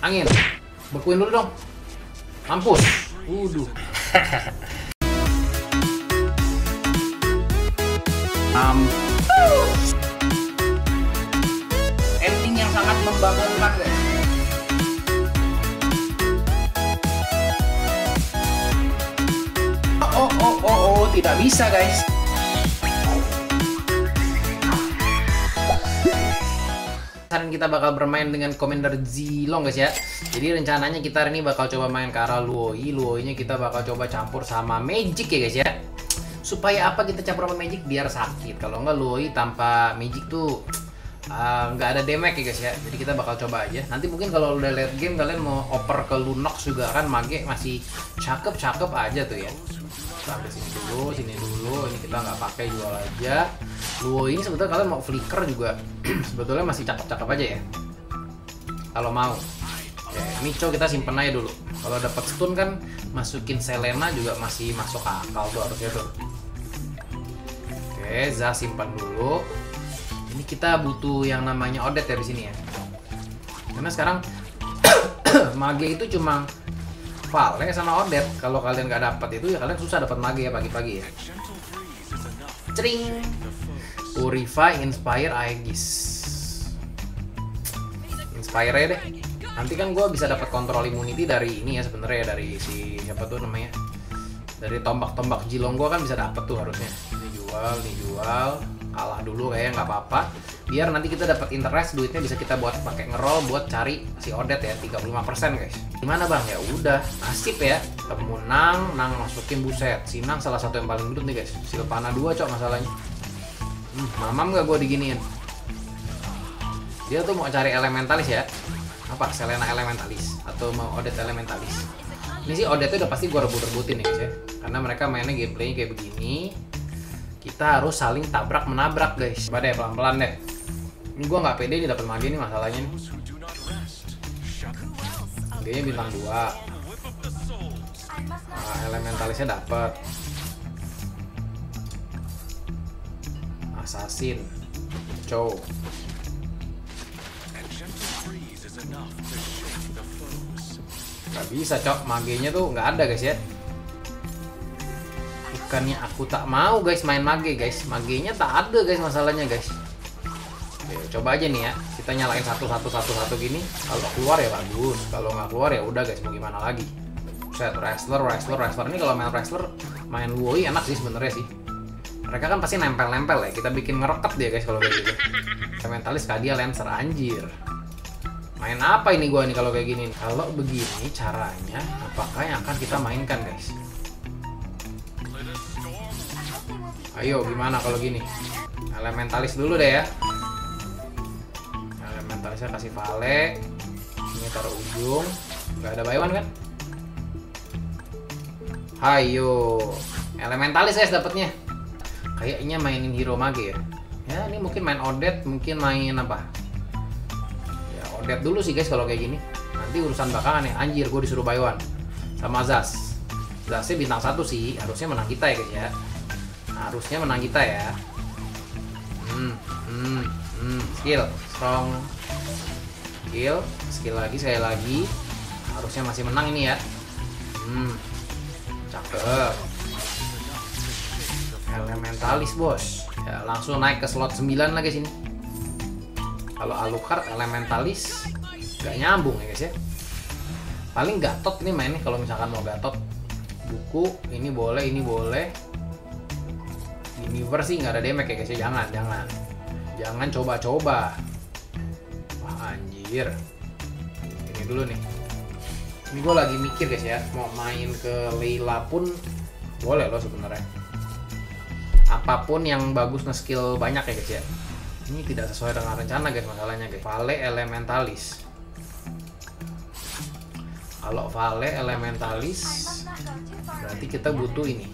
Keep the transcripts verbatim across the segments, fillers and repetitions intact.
Angin. Bekuin dulu dong. Mampus. Waduh. Mampus. Ending yang sangat membangunkan, guys. Oh, oh, oh, oh, tidak bisa, guys. Kita bakal bermain dengan Commander Zilong, guys, ya. Jadi rencananya kita hari ini bakal coba main ke arah Luoi. Luoinya kita bakal coba campur sama Magic, ya, guys, ya. Supaya apa kita campur sama Magic? Biar sakit. Kalau nggak, Luoi tanpa Magic tuh uh, nggak ada damage, ya, guys, ya. Jadi kita bakal coba aja. Nanti mungkin kalau udah late game kalian mau oper ke Lunox juga kan, Mage masih cakep-cakep aja tuh, ya. Sampai sini dulu, sini dulu. Ini kita nggak pakai, jual aja. Luoi ini sebetulnya kalian mau flicker juga sebetulnya masih cakep-cakep aja, ya, kalau mau. Ya, Micho kita simpen aja dulu. Kalau dapat stun kan masukin Selena juga masih masuk akal tuh harusnya tuh. Oke, Zah simpan dulu. Ini kita butuh yang namanya Odette, ya, di sini, ya. Karena sekarang Mage itu cuma Vale sama Odette. Kalau kalian nggak dapat itu, ya kalian susah dapat Mage, ya, pagi-pagi, ya. Cering. Purify, Inspire, Aegis. Inspire ya deh. Nanti kan gue bisa dapat kontrol immunity dari ini, ya, sebenarnya, ya, dari si siapa tuh namanya? Dari tombak-tombak Zilong gue kan bisa dapat tuh harusnya. Ini jual, ini jual. Kalah dulu kayaknya nggak apa-apa. Biar nanti kita dapat interest, duitnya bisa kita buat pakai ngerol buat cari si Odette, ya, tiga puluh lima persen, guys. Gimana, Bang? Ya udah, nasib, ya. Ketemu Nang, Nang masukin, buset. Si Nang salah satu yang paling gendut nih, guys. Silvana dua, cok, masalahnya. Hmm, mamam gak gue diginiin. Dia tuh mau cari elementalis, ya. Apa? Selena elementalis atau mau Odette elementalis. Ini sih Odette udah pasti gue rebut-rebutin, ya, guys, ya. Karena mereka mainnya gameplaynya kayak begini. Kita harus saling tabrak menabrak, guys. Coba deh pelan-pelan deh. Ini gue nggak pede nih dapet Mage nih masalahnya nih. Magenya bintang dua. Nah, elementalisnya dapet. Assassin, Chow. Gak bisa, cok, Magenya tuh nggak ada, guys, ya. Bukannya aku tak mau, guys, main Mage, guys. Magenya tak ada, guys, masalahnya, guys. Oke, coba aja nih, ya. Kita nyalain satu satu satu satu gini. Kalau keluar ya bagus. Kalau nggak keluar ya udah, guys. Mau gimana lagi? Set wrestler, wrestler, wrestler. Ini kalau main wrestler, main Luoi enak sih sebenarnya sih. Mereka kan pasti nempel-nempel, ya. Kita bikin ngereket dia, guys, kalau kayak gitu. Elementalis, Kadia, Lancer, anjir. Main apa ini gua nih kalau kayak gini? Kalau begini caranya, apakah yang akan kita mainkan, guys? Ayo, gimana kalau gini? Elementalis dulu deh, ya. Elementalisnya kasih Vale. Ini taruh ujung. Nggak ada bayuan, kan? Hayo. Elementalis, guys, dapatnya. Kayaknya mainin hero Mage, ya. Ya, ini mungkin main Odette, mungkin main apa? Ya, Odette dulu sih, guys, kalau kayak gini. Nanti urusan bakalan, ya. Anjir, gue disuruh bayuan sama Zas. Zasnya bintang satu sih, harusnya menang kita, ya, guys, ya. Harusnya menang kita, ya. Hmm, hmm, hmm. Skill, strong. Skill, skill lagi, sekali lagi. Harusnya masih menang ini, ya. Hmm, cakep. Elementalis, bos, ya. Langsung naik ke slot sembilan lagi sini. Kalau Alucard elementalis gak nyambung, ya, guys, ya. Paling Gatot ini mainnya kalau misalkan mau Gatot. Buku ini boleh, ini boleh. Universe sih nggak ada damage, ya, guys, ya. Jangan, jangan, jangan coba-coba. Wah, anjir. Ini dulu nih. Ini gue lagi mikir, guys, ya. Mau main ke Leila pun boleh loh sebenarnya. Apapun yang bagus nge-skill banyak, ya, guys, ya. Ini tidak sesuai dengan rencana, guys, masalahnya, guys. Vale elementalis. Kalau Vale elementalis berarti kita butuh ini.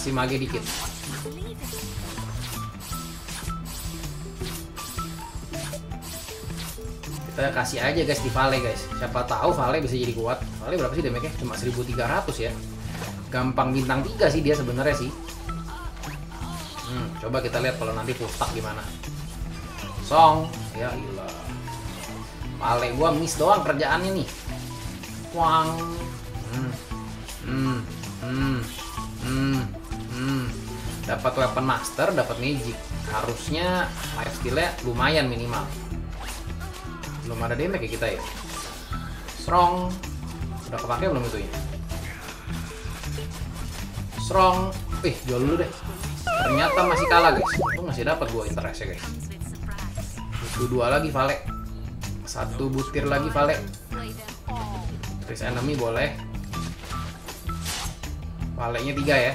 Kasih Mage dikit. Kita kasih aja, guys, di Vale, guys. Siapa tahu Vale bisa jadi kuat. Vale berapa sih damage-nya? Cuma seribu tiga ratus, ya. Gampang bintang tiga sih dia sebenarnya sih. Hmm, coba kita lihat kalau nanti full stack gimana. Song, ya gila. Male gua miss doang kerjaannya nih. Wang. Hmm. Hmm. Hmm. Hmm. Hmm. Dapat weapon master, dapat magic. Harusnya life steal-nya lumayan minimal. Belum ada damage ya kita ya. Strong. Udah kepake belum itu ya? Strong. Eh, jual dulu deh. Ternyata masih kalah guys. Itu masih dapat gua interest ya guys. Butuh dua lagi Vale. Satu butir lagi Vale. Trace enemy boleh. Valenya tiga ya.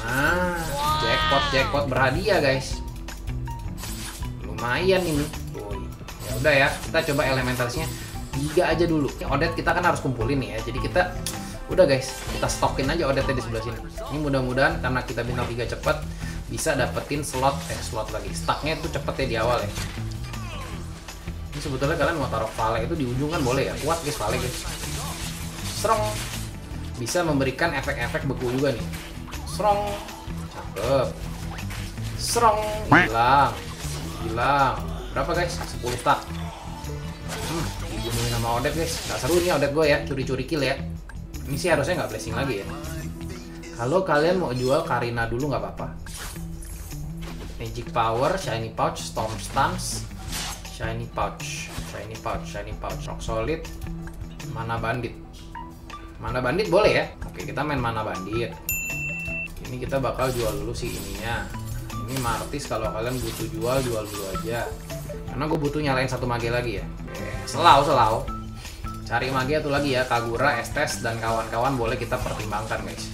Nah, jackpot jackpot berhadiah guys. Lumayan ini. Ya udah ya, kita coba elementalsnya tiga aja dulu. Odet kita kan harus kumpulin nih ya. Jadi kita udah guys, kita stokin aja odetnya di sebelah sini. Ini mudah-mudahan karena kita bintang tiga cepet bisa dapetin slot eh slot lagi. Stacknya itu cepetnya di awal ya. Ini sebetulnya kalian mau taruh Vale itu di ujung kan boleh ya. Kuat guys Vale guys. Strong. Bisa memberikan efek-efek beku juga nih. Strong. Cakep. Strong. Hilang. Hilang. Berapa guys? sepuluh stack. Hmm, dibunuhin sama Odet guys. Gak seru nih Odet gue ya. Curi-curi kill ya. Ini sih harusnya nggak blessing lagi ya. Kalau kalian mau jual Karina dulu nggak apa-apa. Magic Power, Shiny Pouch, Storm Stamps, Shiny Pouch, Shiny Pouch, Shiny Pouch, Rock Solid, Mana Bandit. Mana Bandit boleh ya? Oke, kita main Mana Bandit. Ini kita bakal jual dulu sih ininya. Ini Martis kalau kalian butuh jual, jual dulu aja. Karena gue butuh nyalain satu mage lagi ya. Selau, selau. Cari magia tuh lagi ya, Kagura, Estes, dan kawan-kawan boleh kita pertimbangkan guys.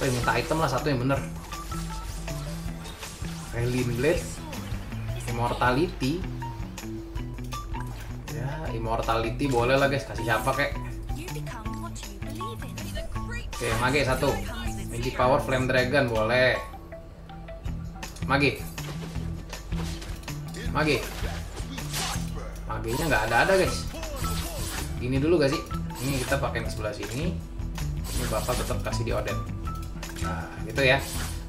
Woi, minta item lah satu yang bener. Relin Blade, Immortality. Ya, Immortality boleh lah guys, kasih siapa kek. Oke, mage satu. Magic Power, Flame Dragon boleh. Mage. Mage. Magenya nggak ada-ada guys. Ini dulu gak sih? Ini kita pakai ke sebelah sini. Ini bakal tetap kasih di Odet. Nah, gitu ya.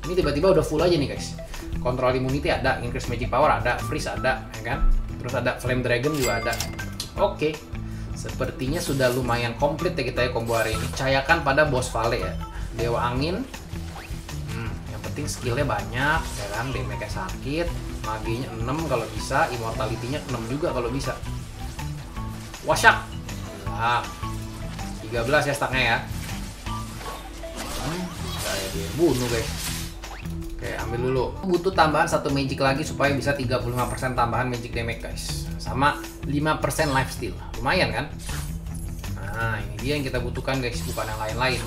Ini tiba-tiba udah full aja nih, guys. Control immunity ada, increase magic power ada, freeze ada, ya kan? Terus ada flame dragon juga ada. Oke. Okay. Sepertinya sudah lumayan komplit ya kita ya combo hari ini. Cayakan pada boss Vale ya. Dewa angin. Hmm, yang penting skillnya banyak, ya kan? Damage-nya sakit, maginya enam kalau bisa, immortality-nya enam juga kalau bisa. Wasak. Ah, tiga belas ya stacknya ya. Hmm, kayak dia bunuh guys. Oke, ambil dulu. Butuh tambahan satu magic lagi supaya bisa tiga puluh lima persen tambahan magic damage guys. Sama lima persen life steal. Lumayan kan? Nah, ini dia yang kita butuhkan guys, bukan yang lain-lain.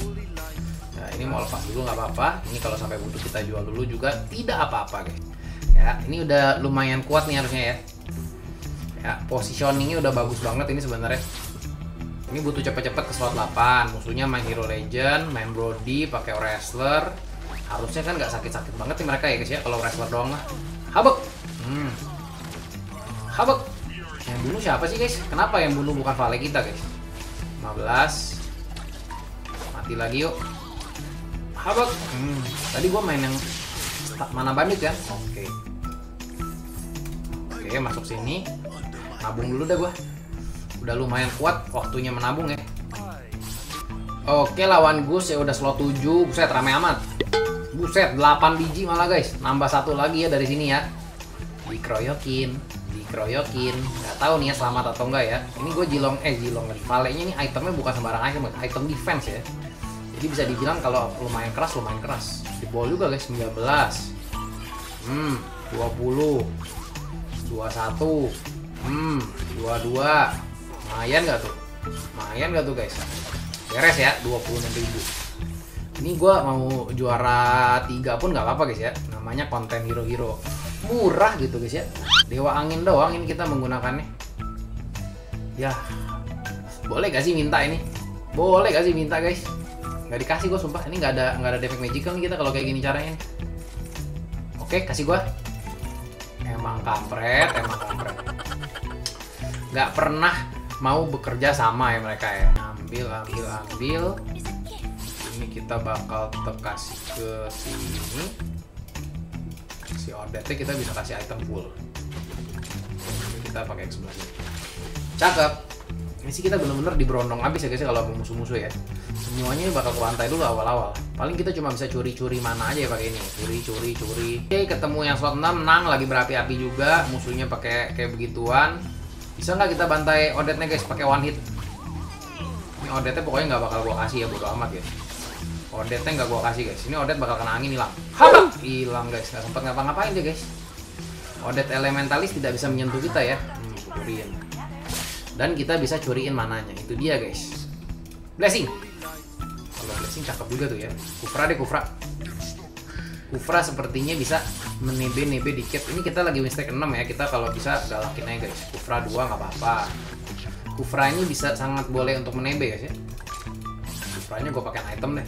Nah, ini mau lepas dulu nggak apa-apa. Ini kalau sampai butuh kita jual dulu juga tidak apa-apa guys. Ya, ini udah lumayan kuat nih harusnya ya. Ya, positioningnya udah bagus banget ini sebenarnya. Ini butuh cepet-cepet ke slot delapan. Musuhnya main Hero Legend, main Brody, pakai wrestler. Harusnya kan nggak sakit-sakit banget nih mereka ya guys ya. Kalau wrestler doang lah. Habek. Hmm. Habek. Yang bunuh siapa sih guys? Kenapa yang bunuh bukan Vale kita guys? lima belas. Mati lagi yuk. Habek. Hmm. Tadi gua main yang Mana Bandit ya? Oke. Okay. Oke, okay, masuk sini. Nabung dulu dah gua. Udah lumayan kuat, waktunya menabung ya. Oke, lawan Gus ya udah slot tujuh. Buset, rame amat. Buset, delapan biji malah guys. Nambah satu lagi ya dari sini ya. Dikeroyokin, dikeroyokin. Nggak tahu nih ya selamat atau enggak ya. Ini gue jilong, eh jilong lagi. Valenya ini itemnya bukan sembarang item, item defense ya. Jadi bisa dibilang kalau lumayan keras, lumayan keras. Dibol juga guys, sembilan belas. Hmm, dua puluh. dua puluh satu. Hmm, dua puluh dua. Mayan gak tuh? Mayan gak tuh guys? Beres ya, dua puluh enam ribu. Ini gue mau juara tiga pun gak apa-apa guys ya. Namanya konten hero-hero. Murah gitu guys ya. Dewa angin doang ini kita menggunakannya. Ya. Boleh gak sih minta ini? Boleh gak sih minta guys? Gak dikasih gue sumpah. Ini gak ada gak ada damage magical nih kita kalau kayak gini caranya. Oke, kasih gue. Emang kampret, emang kampret. Gak pernah mau bekerja sama ya mereka ya. Ambil, ambil, ambil. Ini kita bakal tetap kasih ke sini. si Odette kita bisa kasih item full. Kita pakai X belanja. Cakep. Ini sih kita bener-bener diberondong habis ya guys ya kalau musuh-musuh ya. Semuanya bakal ke lantai dulu awal-awal. Paling kita cuma bisa curi-curi mana aja ya pakai ini. Curi-curi-curi. Oke, ketemu yang slot enam, menang lagi berapi-api juga. Musuhnya pakai kayak begituan. Bisa nggak kita bantai Odette-nya guys pakai one hit? Ini Odette-nya pokoknya nggak bakal gua kasih ya, bodo amat ya. Odette-nya nggak gua kasih guys. Ini Odette bakal kena angin hilang. Habak! Hilang guys. Nggak sempet ngapa-ngapain dia guys. Odette elementalis tidak bisa menyentuh kita ya. Hmm, curiin. Dan kita bisa curiin mananya. Itu dia guys. Blessing. Kalau blessing cakep juga tuh ya. Kufra deh Kufra. Kufra sepertinya bisa menebe-nebe dikit. Ini kita lagi mistake enam ya. Kita kalau bisa galakin aja guys. Kufra dua nggak apa-apa. Kufra ini bisa sangat boleh untuk menebe guys ya. Kufranya gue pakai item deh.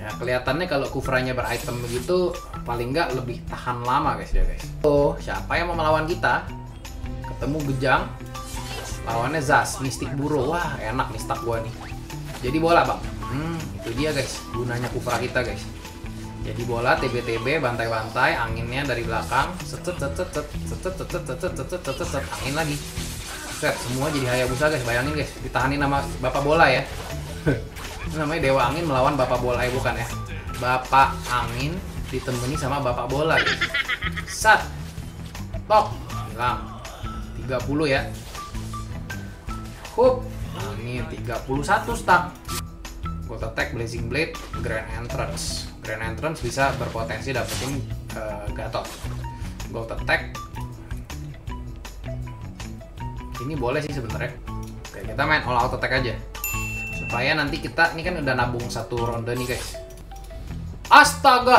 Ya, kelihatannya kalau kufranya beritem begitu paling nggak lebih tahan lama guys dia guys. Oh, siapa yang mau melawan kita? Ketemu Gejang. Lawannya Zas, Mistik Buro. Wah, enak nih stack gua nih. Jadi bola, Bang. Hmm, itu dia guys, gunanya kufra kita guys. Jadi bola T B T B bantai-bantai, anginnya dari belakang. Set set set set set set set set set angin lagi. Set, semua jadi Hayabusa guys, bayangin guys, ditahanin sama Bapak Bola ya. Namanya Dewa Angin melawan Bapak Bola ya, bukan ya. Bapak Angin ditemani sama Bapak Bola ya. Sat. Tok. Hilang. tiga puluh ya. Hup. Angin tiga puluh satu stack. Gold Attack, Blazing Blade, Grand Entrance. Grand Entrance bisa berpotensi dapetin uh, Gatot. Gold Attack. Ini boleh sih sebenarnya. Oke, kita main all out attack aja. Supaya nanti kita, ini kan udah nabung satu ronde nih guys. Astaga,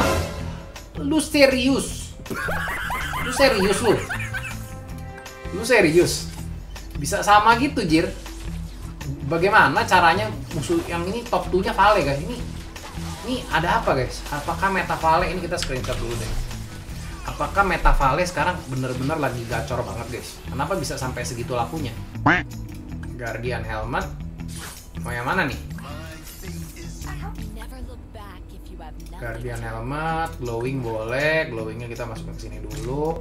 lu serius? Lu serius lu? Lu serius? Bisa sama gitu Jir? Bagaimana caranya musuh yang ini top dua nya Vale guys? Ini ini ada apa guys? Apakah meta Vale, ini kita screenshot dulu deh. Apakah meta Vale sekarang bener-bener lagi gacor banget guys? Kenapa bisa sampai segitu lakunya? Guardian Helmet. Mau yang mana nih? Guardian Helmet, glowing boleh. Glowingnya kita masukin ke sini dulu.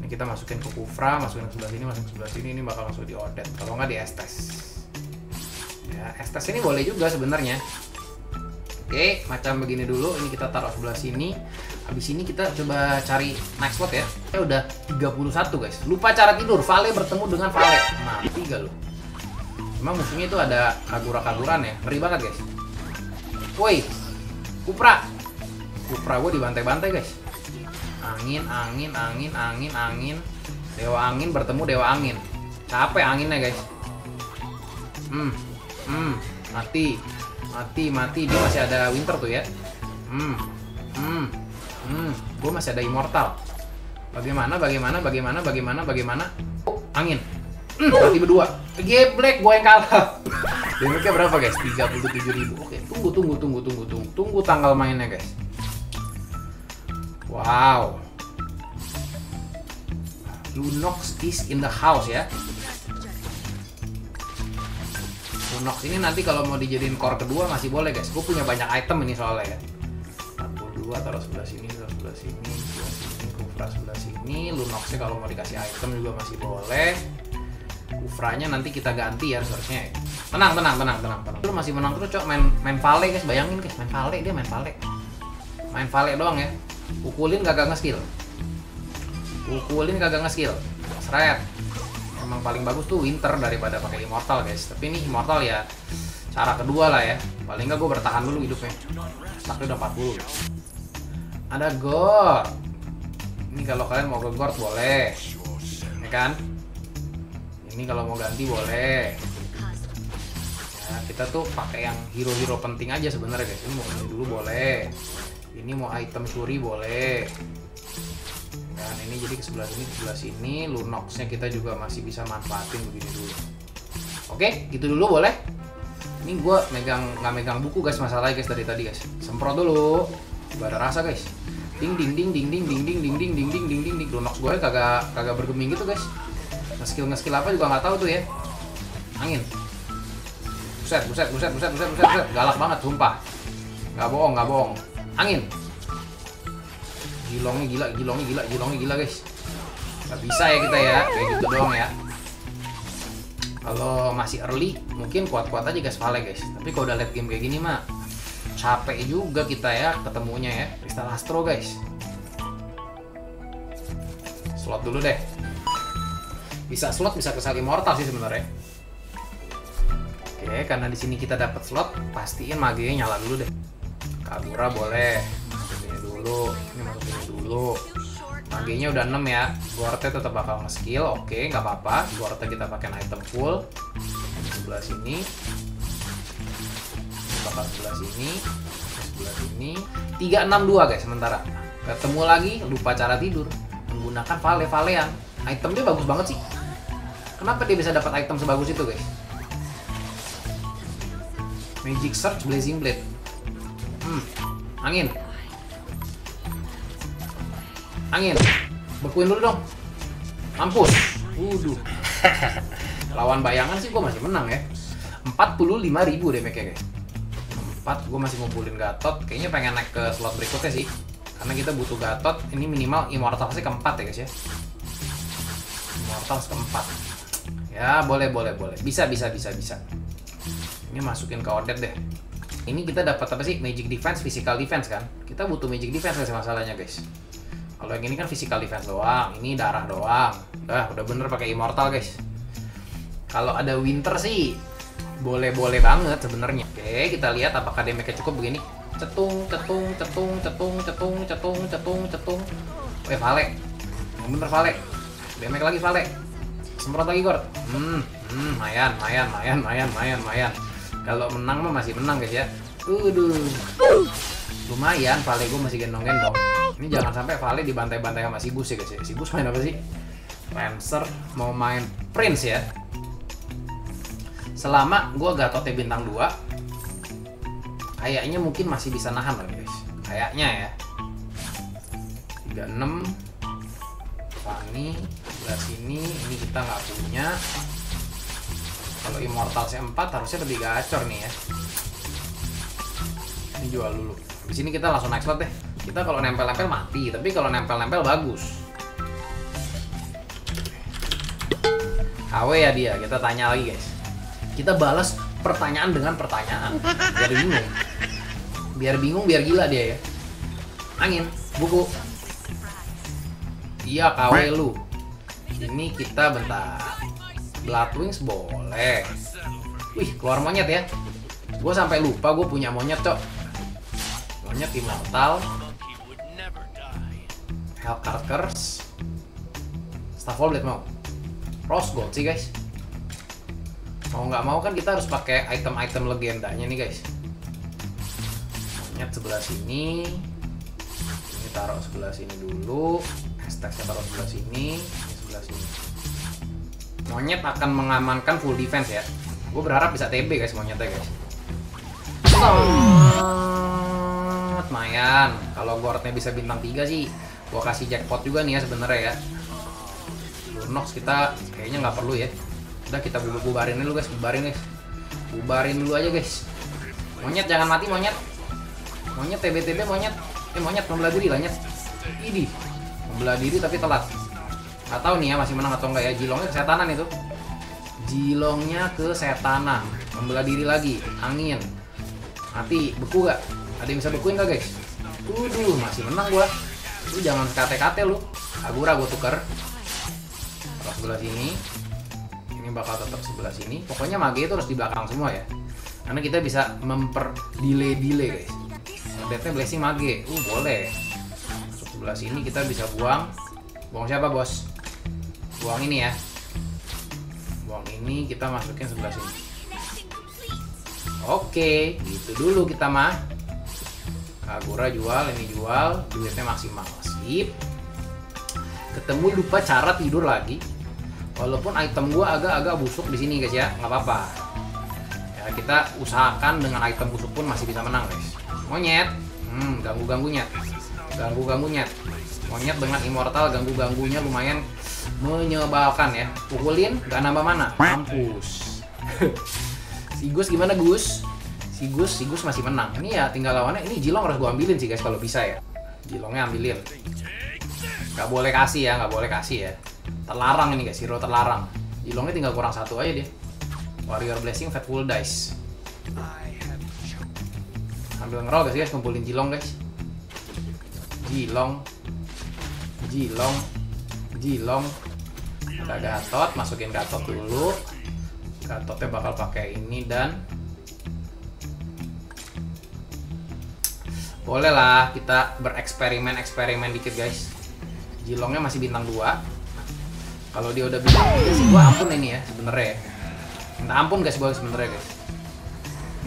Ini kita masukin ke Kufra, masukin ke sebelah sini, masukin ke sebelah sini. Ini bakal masuk di Odette. Kalau nggak di Estes. Ya, Estes ini boleh juga sebenarnya. Oke, macam begini dulu. Ini kita taruh sebelah sini. Habis ini kita coba cari next slot ya. Ya udah tiga puluh satu guys. Lupa cara tidur. Vale bertemu dengan Vale. Mati gak lu? Emang musuhnya itu ada kagura-kaguran ya? Ngeri banget guys. Woi, Kufra. Kufra gue dibantai-bantai guys. Angin, angin, angin, angin, angin. Dewa Angin bertemu Dewa Angin. Capek anginnya guys. Hmm, hmm, mati. Mati, mati. Dia masih ada winter tuh ya. Hmm, hmm, hmm. Gue masih ada immortal. Bagaimana, bagaimana, bagaimana, bagaimana, bagaimana. Oh, angin. Hmm, mati berdua. Geblek, gue yang kalah. Damage-nya berapa guys? tiga puluh tujuh ribu. Oke, tunggu, tunggu, tunggu, tunggu, tunggu, tunggu tanggal mainnya guys. Wow. Lunox is in the house ya. Lunox ini nanti kalau mau dijadiin core kedua masih boleh guys. Gue punya banyak item ini soalnya ya. empat puluh dua taruh sebelah sini, taruh sebelah sini, sebelah sini, Kufra sebelah sini. Lunoxnya kalau mau dikasih item juga masih boleh. Kufranya nanti kita ganti ya seharusnya. Tenang, tenang, tenang, tenang, tenang. Lu masih menang terus, cok. Main main Vale guys, bayangin guys, main Vale dia main Vale. Main Vale doang ya. Pukulin kagak nge-skill. Pukulin kagak nge-skill. Seret. Emang paling bagus tuh winter daripada pakai immortal guys. Tapi ini immortal ya cara kedua lah ya. Paling enggak gue bertahan dulu hidupnya. Stack udah empat puluh. Ada gor. Ini kalau kalian mau ke gor boleh. Ya kan? Ini kalau mau ganti boleh. Nah, kita tuh pakai yang hero-hero penting aja sebenarnya guys. Ini mau ganti dulu boleh. Ini mau item curi boleh. Dan ini jadi ke sebelah sini, ke sebelah sini. Lunox-nya kita juga masih bisa manfaatin begini dulu. Oke, gitu dulu boleh. Ini gue megang nggak megang buku guys masalahnya guys dari tadi guys. Semprot dulu. Gak ada rasa guys. Ding ding ding ding ding ding ding ding ding ding ding ding ding. Lunox gue kagak kagak bergeming gitu guys. Nge-skill nge-skill apa juga nggak tahu tuh ya. Angin. Buset, buset, buset, buset, buset, buset, buset. Galak banget, sumpah. Nggak bohong, nggak bohong. Angin. Gilongnya gila, gilongnya gila, gilongnya gila guys. Gak bisa ya kita ya, kayak gitu doang ya. Kalau masih early, mungkin kuat-kuat aja gas Vale guys. Tapi kalau udah late game kayak gini mah capek juga kita ya ketemunya ya. Crystal Astro guys. Slot dulu deh. Bisa slot, bisa kesal immortal sih sebenarnya. Oke, karena di sini kita dapat slot, pastiin maginya nyala dulu deh. Kagura boleh. Ini dulu, ini masukin dulu. Maginya udah enam ya. Duarte tetap bakal nge-skill. Oke, nggak apa-apa. Duarte kita pakai item full. Sebelah sini. Bakal sebelah sini. Sebelah sini. tiga enam dua guys sementara. Ketemu lagi lupa cara tidur. Menggunakan vale-valean. Itemnya bagus banget sih. Kenapa dia bisa dapat item sebagus itu, guys? Magic Surge, Blazing Blade. Hmm, angin. Angin, bekuin dulu dong. Mampus. Waduh. Lawan bayangan sih gue masih menang ya. empat puluh lima ribu damage-nya guys. empat, gue masih ngumpulin Gatot. Kayaknya pengen naik ke slot berikutnya sih. Karena kita butuh Gatot. Ini minimal immortal sih keempat ya guys ya. Immortal keempat. Ya boleh boleh boleh. Bisa bisa bisa bisa. Ini masukin ke Odette deh. Ini kita dapat apa sih? Magic defense, physical defense kan? Kita butuh magic defense guys masalahnya guys. Kalau yang ini kan physical defense doang, ini darah doang. Udah, udah bener pakai immortal guys. Kalau ada winter sih boleh-boleh banget sebenarnya. Oke, kita lihat apakah damage-nya cukup begini. Cetung, cetung, cetung, cetung, cetung, cetung, cetung, cetung. Eh, Vale. Yang bener Vale. Damage lagi Vale. Semprot lagi Gord. Hmm, hmm, mayan, mayan, mayan, mayan, mayan, mayan. Kalau menang mah masih menang guys ya. Uduh. Lumayan, Vale gue masih gendong-gendong. Ini jangan sampai Vale dibantai-bantai sama si Gus ya guys ya. Si Gus main apa sih? Lancer mau main Prince ya. Selama gue Gatotnya bintang dua, kayaknya mungkin masih bisa nahan lagi guys. Kayaknya ya. tiga enam Fanny, sebelah sini. Ini kita nggak punya. Kalau Immortal C empat harusnya lebih gacor nih ya. Ini jual dulu. Di sini kita langsung naik slot deh. Kita kalau nempel-nempel mati, tapi kalau nempel-nempel bagus. K W ya dia, kita tanya lagi guys. Kita balas pertanyaan dengan pertanyaan. Biar bingung. Biar bingung, biar gila dia ya. Angin, buku. Iya K W lu. Ini kita bentar. Bloodwings boleh. Wih, keluar monyet ya. Gue sampai lupa gue punya monyet cok. Monyet immortal. Hellcard Curse, Staffel Blade mau, Rose Gold sih guys. Mau nggak mau kan kita harus pakai item-item legendanya nih guys. Monyet sebelah sini, ini taruh sebelah sini dulu, stacknya taruh sebelah sini, ini sebelah sini. Monyet akan mengamankan full defense ya. Gue berharap bisa T B guys monyetnya guys. Lumayan, kalau Gordnya bisa bintang tiga sih gua kasih jackpot juga nih ya sebenarnya ya. Lunox kita kayaknya nggak perlu ya. Udah kita bubarin dulu guys, bubarin guys. Bubarin dulu aja guys. Monyet jangan mati monyet. Monyet T B T B monyet. Eh monyet membelah diri lah nyet. Idi. Membelah diri tapi telat. Nggak tahu nih ya masih menang atau enggak ya. Jilongnya kesetanan itu. Jilongnya kesetanan. Membelah diri lagi. Angin. Mati, beku gak? Ada yang bisa bekuin gak guys? Uduh, masih menang gua. Lu jangan kate-kate lu. Kagura gua tuker. Taruh sebelah sini. Ini bakal tetap sebelah sini. Pokoknya mage itu harus di belakang semua ya. Karena kita bisa memper-delay-delay guys. Deathnya blessing mage. Uh, boleh. Masuk sebelah sini kita bisa buang. Buang siapa bos? Buang ini ya. Buang ini kita masukin sebelah sini. Oke, gitu dulu kita mah. Kagura jual, ini jual, duitnya maksimal. Sip. Ketemu lupa cara tidur lagi. Walaupun item gua agak-agak busuk di sini guys ya, nggak apa-apa. Ya kita usahakan dengan item busuk pun masih bisa menang guys. Monyet, hmm, ganggu-ganggunya, ganggu-ganggunya. Monyet dengan immortal ganggu-ganggunya lumayan menyebalkan ya. Pukulin, nggak nambah mana. Mampus. Si Gus gimana Gus? Si Gus, si Gus masih menang. Ini ya tinggal lawannya, ini Jilong harus gue ambilin sih guys kalau bisa ya. Jilongnya ambilin. Gak boleh kasih ya, gak boleh kasih ya. Terlarang ini guys, hero terlarang. Jilongnya tinggal kurang satu aja deh. Warrior Blessing, Fatful Dice. Ambil ngerol guys, guys, kumpulin Jilong guys. Jilong, Jilong, Jilong. Ada Gatot, masukin Gatot dulu. Gatotnya bakal pakai ini dan boleh lah kita bereksperimen-eksperimen dikit guys. Jilongnya masih bintang dua. Kalau dia udah bintang tiga sih gua ampun ini ya sebenernya ya. Minta ampun guys gua sebenernya guys.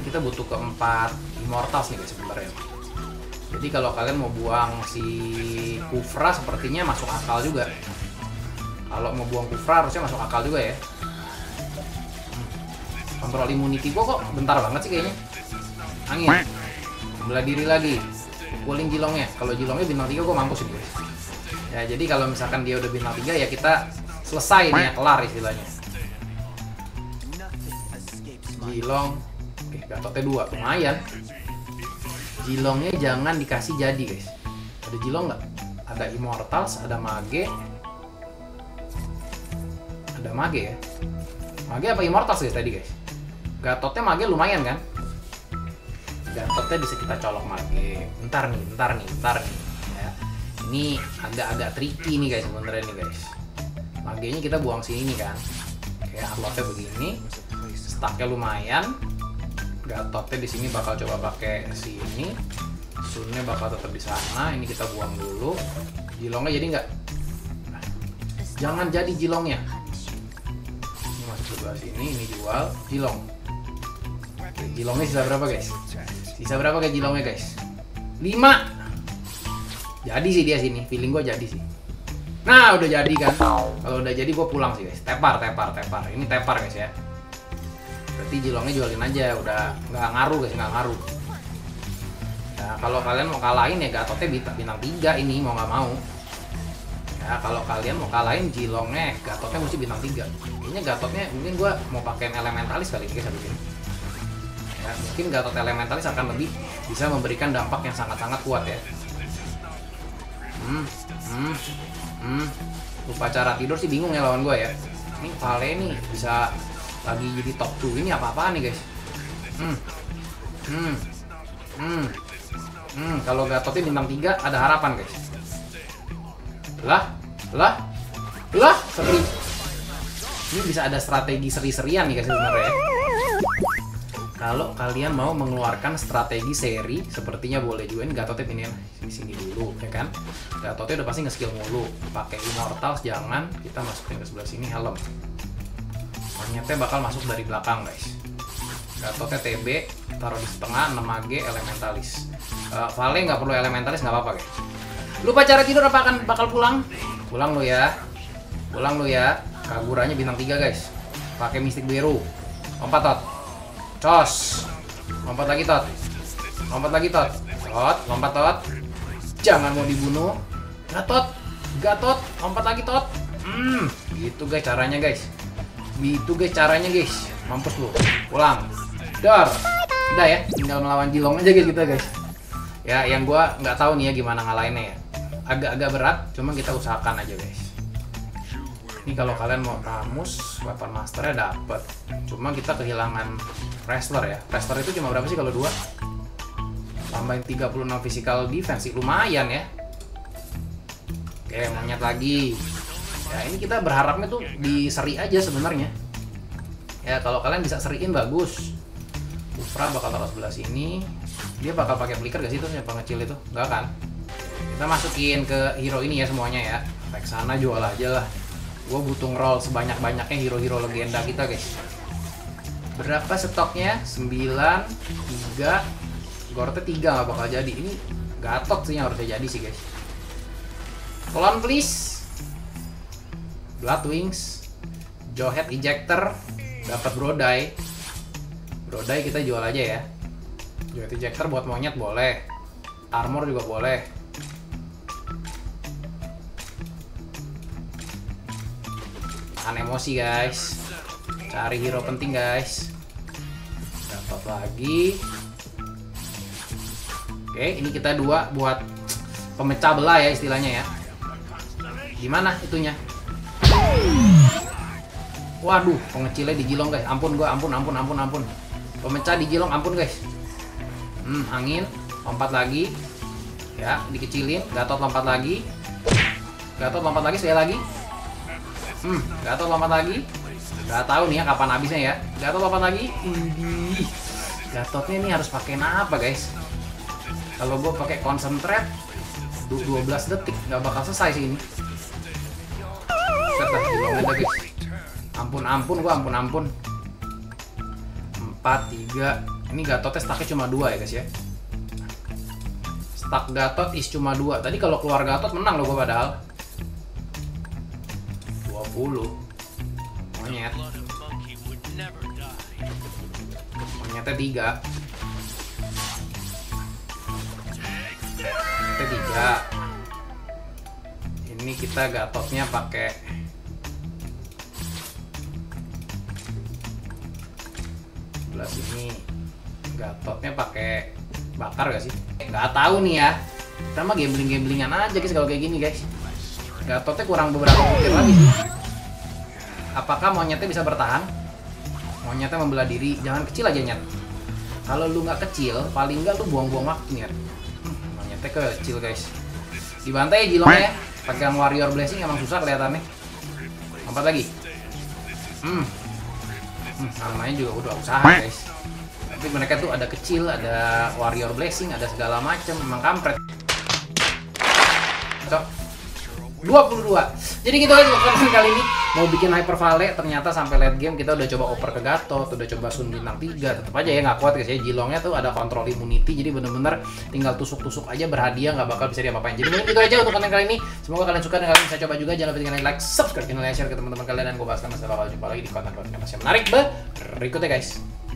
Kita butuh keempat Immortals nih guys sebenernya. Jadi kalau kalian mau buang si Kufra sepertinya masuk akal juga. Kalau mau buang Kufra harusnya masuk akal juga ya. Kontrol immunity gua kok bentar banget sih kayaknya. Angin. Belah diri lagi. Puling Jilongnya. Kalau Jilongnya bintang tiga gua mampus ini guys. Ya jadi kalau misalkan dia udah bintang tiga ya kita selesai nih ya, kelar istilahnya. Jilong, oke, Gatotnya dua, lumayan. Jilongnya jangan dikasih jadi guys. Ada Jilong nggak? Ada Immortals, ada Mage. Ada Mage ya. Mage apa Immortals guys tadi guys? Gatotnya Mage lumayan kan? Gatotnya bisa kita colok Mage. Bentar nih, bentar nih, bentar nih. Ya. Ini agak-agak tricky nih guys sebenernya nih guys. Magenya kita buang sini nih kan. Kayak uploadnya begini. Stacknya lumayan. Gatotnya di sini bakal coba pakai sini. Sunnya bakal tetap di sana. Ini kita buang dulu. Jilongnya jadi nggak? Jangan jadi Jilongnya. Ini masuk sebelah sini. Ini jual Jilong. Oke, Jilongnya sisa berapa guys? Sisa berapa guys Jilongnya guys? lima. Jadi sih dia sini, feeling gue jadi sih. Nah udah jadi kan. Kalau udah jadi gue pulang sih guys. Tepar, tepar, tepar. Ini tepar guys ya. Berarti Jilongnya jualin aja, udah nggak ngaruh guys, nggak ngaruh. Nah kalau kalian mau kalahin ya Gatotnya bintang tiga ini mau nggak mau. Nah kalau kalian mau kalahin Jilongnya, Gatotnya mesti bintang tiga. Kayaknya Gatotnya mungkin gue mau pakein Elementalis kali ini guys habis ini. Ya, mungkin Gatot Elementalis akan lebih bisa memberikan dampak yang sangat-sangat kuat ya. Hmm, hmm, hmm. Upacara tidur sih bingung ya lawan gue ya. Ini Vale nih bisa lagi jadi top dua. Ini apa-apaan nih guys. Hmm, hmm, hmm, hmm. Kalau Gatotnya bintang tiga ada harapan guys. Lah, lah, lah, seri. Ini bisa ada strategi seri-serian nih guys sebenarnya. Ya. Kalau kalian mau mengeluarkan strategi seri, sepertinya boleh join Gatotnya pinin sini dulu, ya kan? Gatotnya udah pasti nge-skill mulu. Pakai Immortals jangan, kita masukin ke sebelah sini helm. Monyetnya bakal masuk dari belakang, guys. Gatotnya T B, taruh di setengah, enam A G, Elementalis. Uh, Vale nggak perlu Elementalis, nggak apa-apa, guys. Lupa cara tidur apa akan bakal pulang? Pulang lo ya. Pulang lo ya. Kaguranya bintang tiga, guys. Pakai Mystic Biru. Lompat, Tot. Cos. Lompat lagi, Tot. Lompat lagi, Tot. Tot, lompat, Tot. Jangan mau dibunuh. Gatot. Gatot. Lompat lagi, Tot. Hmm, gitu guys caranya, guys. Gitu guys caranya, guys. Mampus lu. Pulang. Dor. Udah ya, tinggal melawan Jilong aja guys kita, guys. Ya, yang gua nggak tahu nih ya gimana ngalahinnya ya. Agak-agak berat, cuma kita usahakan aja, guys. Ini kalau kalian mau ramus, weapon masternya dapet. Cuma kita kehilangan wrestler ya. Wrestler itu cuma berapa sih kalau dua? Tambahin tiga puluh enam physical defense, lumayan ya. Oke, monyet lagi. Ya ini kita berharapnya tuh diseri aja sebenarnya. Ya kalau kalian bisa seriin bagus. Kufra bakal taruh sebelah sini. Dia bakal pakai flicker gak sih tuh yang pengecil itu? Enggak kan? Kita masukin ke hero ini ya semuanya ya. Baik sana jual aja lah. Gue butuh roll sebanyak-banyaknya hero-hero legenda kita guys. Berapa stoknya? sembilan, tiga. Gorte tiga gak bakal jadi. Ini Gatot sih yang harusnya jadi sih guys. Clone please. Bloodwings, Jawhead Ejector. Dapat Brodai. Brodai kita jual aja ya. Jawhead Ejector buat monyet boleh. Armor juga boleh. Tahan emosi guys, cari hero penting guys. Dapat lagi. Oke, ini kita dua buat pemecah belah ya istilahnya ya. Gimana itunya? Waduh, pengecilnya dijilong guys. Ampun gue, ampun, ampun, ampun, ampun. Pemecah dijilong, ampun guys. Hmm, angin, lompat lagi. Ya, dikecilin, Gatot lompat lagi. Gatot lompat lagi, sekali lagi. Hmm, Gatot lompat lagi. Gak tahu nih ya kapan habisnya ya. Gatot lompat lagi. Ih, Gatotnya ini harus pakai apa guys? Kalau gue pakai konsentrate dua belas detik nggak bakal selesai sih ini. Serta jilongnya dah guys. Ampun ampun gua ampun ampun. empat tiga. Ini Gatotnya stacknya cuma dua ya guys ya. Stack Gatot is cuma dua. Tadi kalau keluar Gatot menang loh gua padahal. dua puluh. Monyet. Monyetnya tiga. Monyetnya tiga. Ini kita Gatotnya pakai ini Gatotnya pakai bakar gak sih? Nggak tahu nih ya. Kita mah gambling-gamblingan aja guys kalau kayak gini guys. Gatotnya kurang beberapa butir lagi sih. Apakah monyetnya bisa bertahan? Monyetnya membelah diri. Jangan kecil aja nyet. Kalau lu nggak kecil, paling nggak lu buang-buang waktu nyet. Hmm, monyetnya kecil guys. Dibantai ya jilongnya ya. Pakai warrior blessing emang susah kelihatannya. Lompat lagi. Hmm. Namanya juga udah usaha guys. Tapi mereka tuh ada kecil, ada warrior blessing, ada segala macem. Emang kampret. Dua puluh dua. Jadi gitu guys, waktu kali ini mau bikin Hyper Valet. Ternyata sampai late game kita udah coba oper ke Gatot, udah coba Sun bintang tiga. Tetep aja ya gak kuat guys ya. Jilongnya tuh ada kontrol immunity. Jadi bener-bener tinggal tusuk-tusuk aja berhadiah. Gak bakal bisa diapa-apain. Jadi mungkin gitu aja untuk konten kali ini. Semoga kalian suka dan kalian bisa coba juga. Jangan lupa tinggalin like, subscribe, channelnya, share ke teman-teman kalian. Dan gue bahas sama bakal jumpa lagi di konten-konten yang masih menarik berikutnya guys.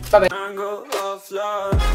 Bye-bye.